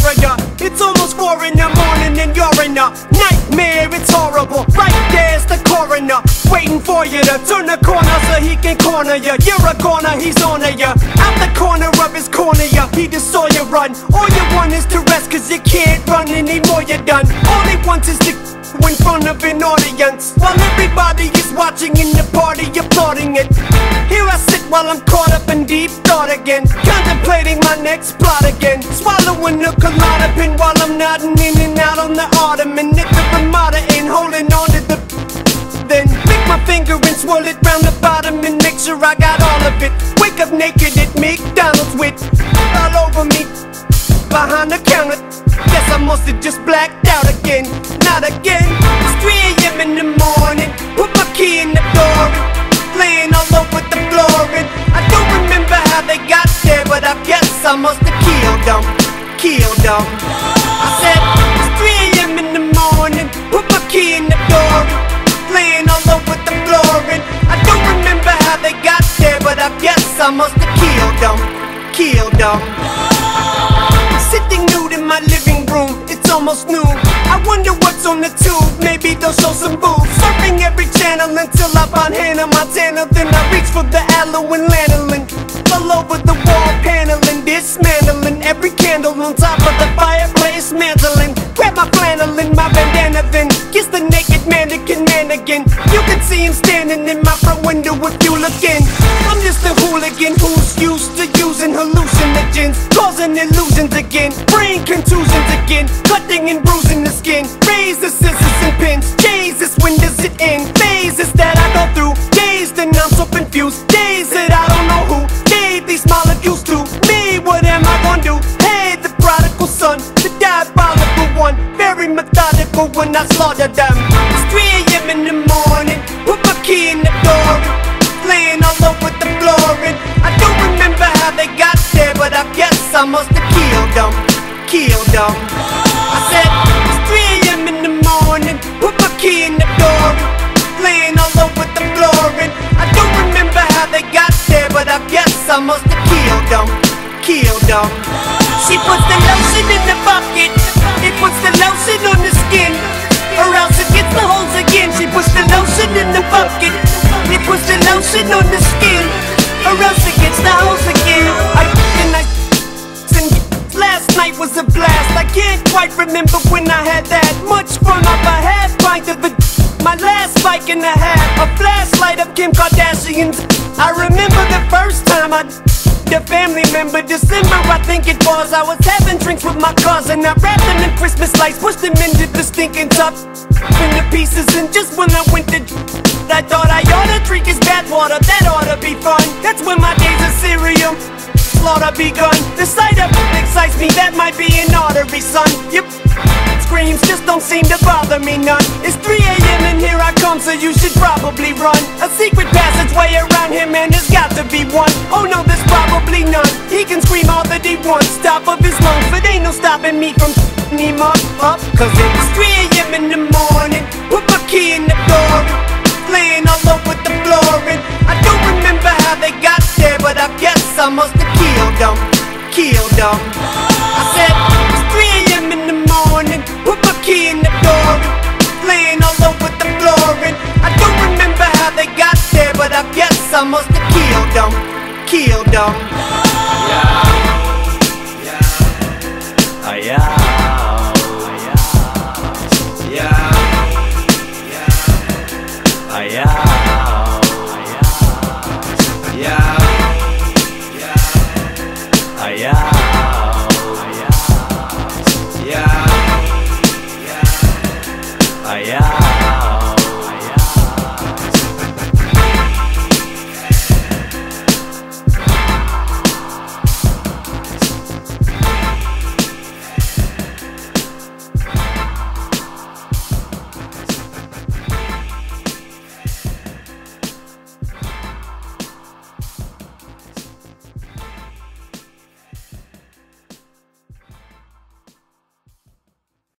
warrior. It's almost 4 in the morning and you're in a nightmare, it's horrible. Right there's the coroner, waiting for you to turn the corner so he can corner you. You're a corner, he's on ya. Out the corner of his cornea, he just saw you run. All you want is to rest, cause you can't run anymore, you're done. All he wants is to in front of an audience, while everybody is watching in the party applauding it. Here I sit while I'm caught up in deep thought again, contemplating my next plot again, swallowing a klonopin while I'm nodding in and out on the ottoman. If the Ramada ain't holding on to the then pick my finger and swirl it round the bottom and make sure I got all of it. Wake up naked at McDonald's with all over me behind the counter. Guess I must have just blacked out again. Not again. It's 3 a.m. in the morning. Put my key in the door and laying all over the floor, and I don't remember how they got there, but I guess I must have killed them. Killed them. I said it's 3 a.m. in the morning. Put my key in the door and laying all over the floor, and I don't remember how they got there, but I guess I must have killed them. Killed them. Sitting nude in my living room, it's almost noon. I wonder what's on the tube, maybe they'll show some boobs. Surfing every channel until I find Hannah Montana. Then I reach for the aloe and lanolin, all over the wall paneling, dismantling every candle on top of the fireplace mantling. Grab my flannel and my bandana, then kiss the naked mannequin mannequin. You can see him standing in my front window if you look in. I'm just a hooligan who's used to using hallucinogens, causing illusions again, brain contusions again, cutting and bruising the skin. Razors, scissors and pins, Jesus, when does it end? Phases that I go through, days that I'm so confused, days that I don't know who gave these molecules to me. What am I gonna do? Hey, the prodigal son, the diabolical one, very methodical when I slaughter them. It's 3 a.m. in the morning, put my key in the door, laying all over the floor, and I don't remember how they got there, but I guess I must have killed them. Killed them. I said it's 3 a.m. in the morning, put my key in the door, laying all over the floor, and I don't remember how they got there, but I guess I must have killed them. Killed them. She puts the lotion in the bucket, it puts the lotion on the skin, or else it gets the holes again. She puts the lotion in the bucket, it puts the lotion on the skin, or else it gets the holes again. Last night was a blast. I can't quite remember when I had that much fun. Up a half pint of it, my last bike and a half, a flashlight of Kim Kardashian's. I remember the first time I the family member, December I think it was. I was having drinks with my cousin, I wrapped them in Christmas lights, pushed them into the stinking tub in the pieces, and just when I went to I thought I ought to drink his bath water. That ought to be fun. That's when my days of cereal slaughter begun. The sight of it excites me, that might be an artery, son. Yep, screams just don't seem to bother me none. It's 3 a.m. and here I come, so you should probably run. A secret passageway around him and there's got to be one. Oh no, there's probably none. He can scream all that he wants, top of his lungs, but ain't no stopping me from him up. Cause it's 3 a.m. in the morning, put my key in the door, laying all over the floor, and I don't remember how they got there, but I guess I must have killed them, killed them. I said it's 3 a.m. in the morning, put my key in the door, laying all over the floor, and I don't remember how they got there, but I guess I must have killed them, killed them. Yeah, yeah, yeah, yeah, yeah. Yeah.